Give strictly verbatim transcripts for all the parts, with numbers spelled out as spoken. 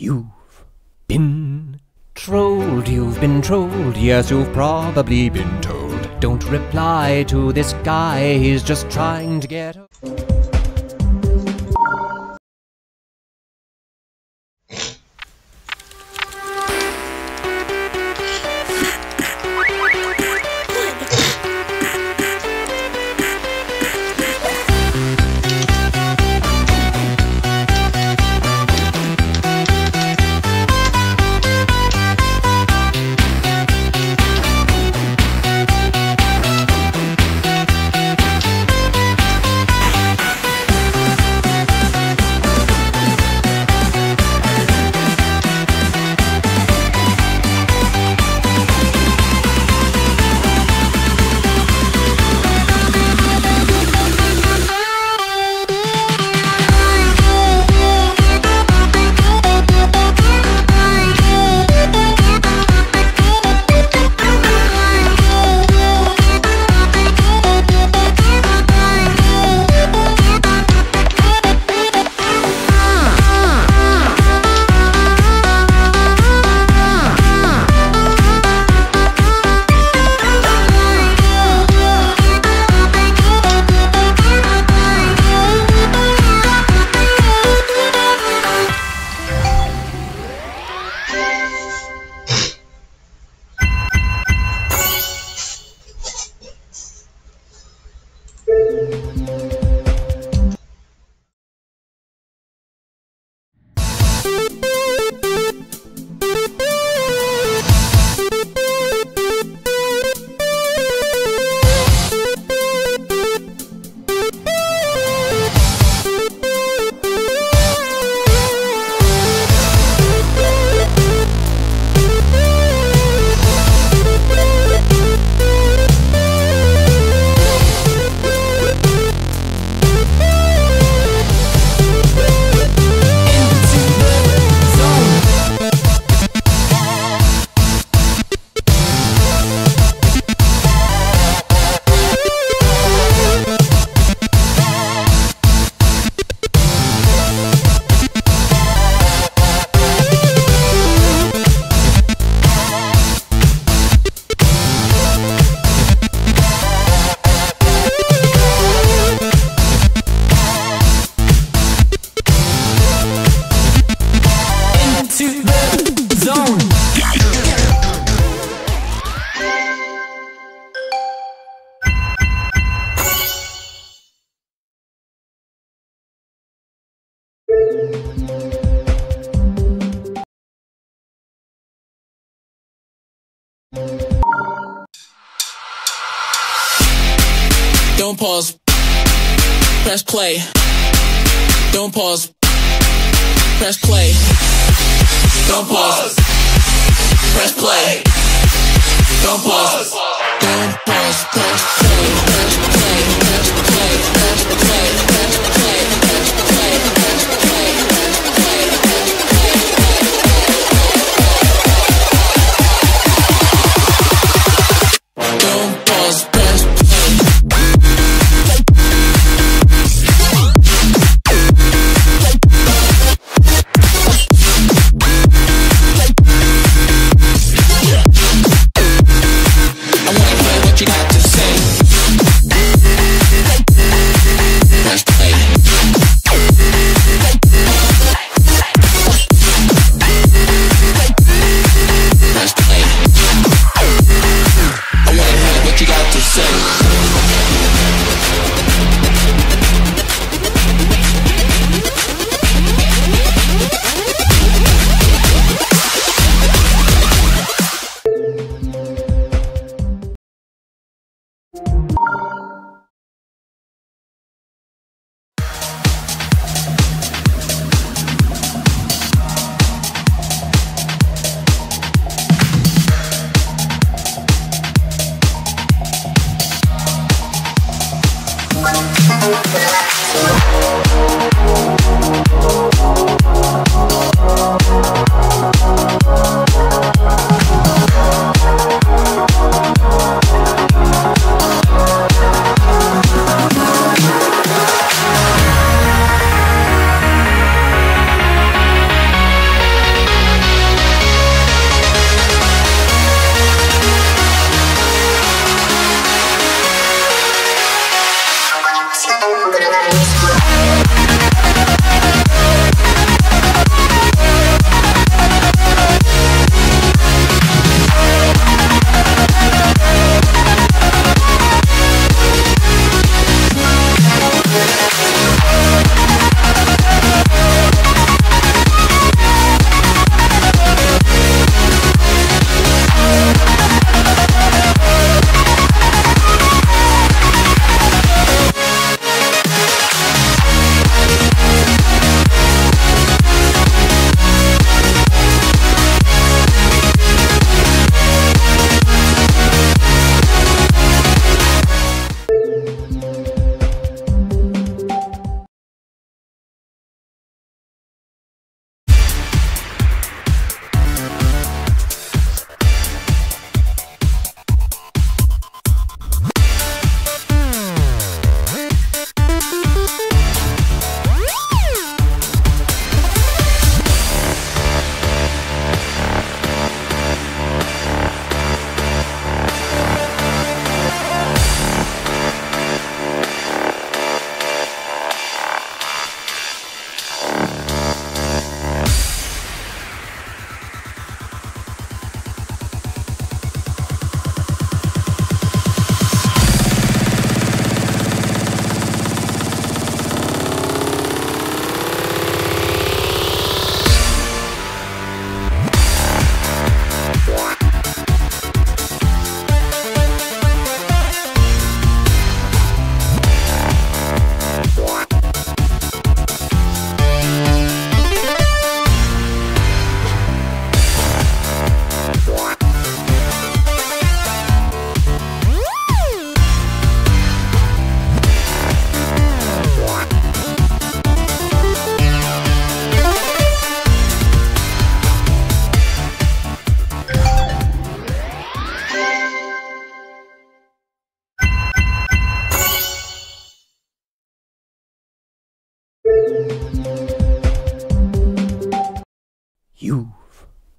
You've been trolled, you've been trolled, yes, you've probably been told. Don't reply to this guy, he's just trying to get... Don't pause, press play. Don't pause, press play. Don't pause, press play. Don't pause, don't pause, press play, press play, press play, press play, press play, press play, press play, press play, press play. You've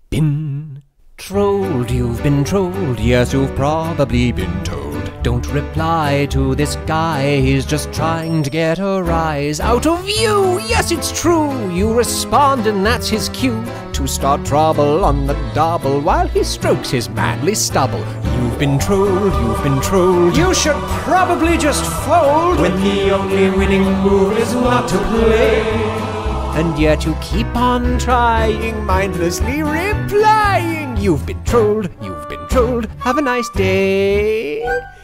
been trolled, you've been trolled, yes, you've probably been told. Don't reply to this guy, he's just trying to get a rise out of you. Yes, it's true, you respond and that's his cue to start trouble on the double while he strokes his manly stubble. You've been trolled, you've been trolled, you should probably just fold when the only winning move is not to play. And yet you keep on trying, mindlessly replying. You've been trolled, you've been trolled, have a nice day.